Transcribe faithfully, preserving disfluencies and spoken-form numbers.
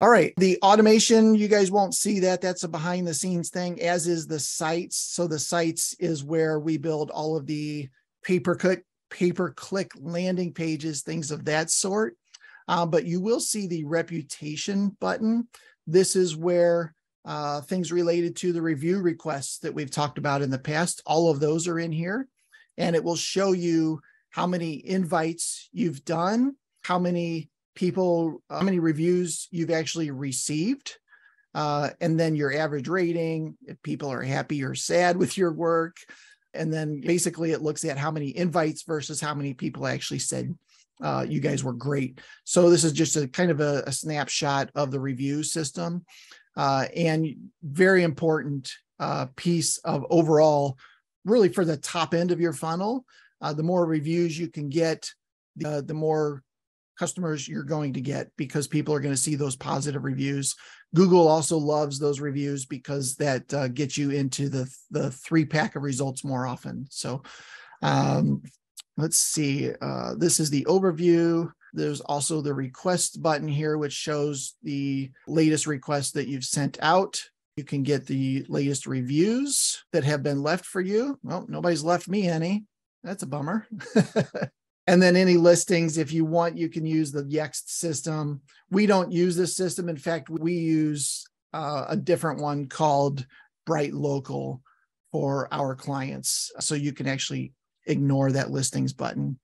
All right. The automation, you guys won't see that. That's a behind the scenes thing, as is the sites. So the sites is where we build all of the pay-per-click, pay-per-click landing pages, things of that sort. Um, but you will see the reputation button. This is where uh, things related to the review requests that we've talked about in the past, all of those are in here. And it will show you how many invites you've done, how many people, how many reviews you've actually received, uh, and then your average rating, if people are happy or sad with your work. And then basically it looks at how many invites versus how many people actually said Uh, you guys were great. So this is just a kind of a, a snapshot of the review system, uh, and very important uh, piece of overall, really for the top end of your funnel. Uh, the more reviews you can get, the, uh, the more customers you're going to get, because people are going to see those positive reviews. Google also loves those reviews because that uh, gets you into the, the three pack of results more often. So um, let's see, uh, this is the overview. There's also the request button here, which shows the latest requests that you've sent out. You can get the latest reviews that have been left for you. Well, nobody's left me any. That's a bummer. And then any listings, if you want, you can use the Yext system. We don't use this system. In fact, we use uh, a different one called Bright Local for our clients. So you can actually ignore that listings button.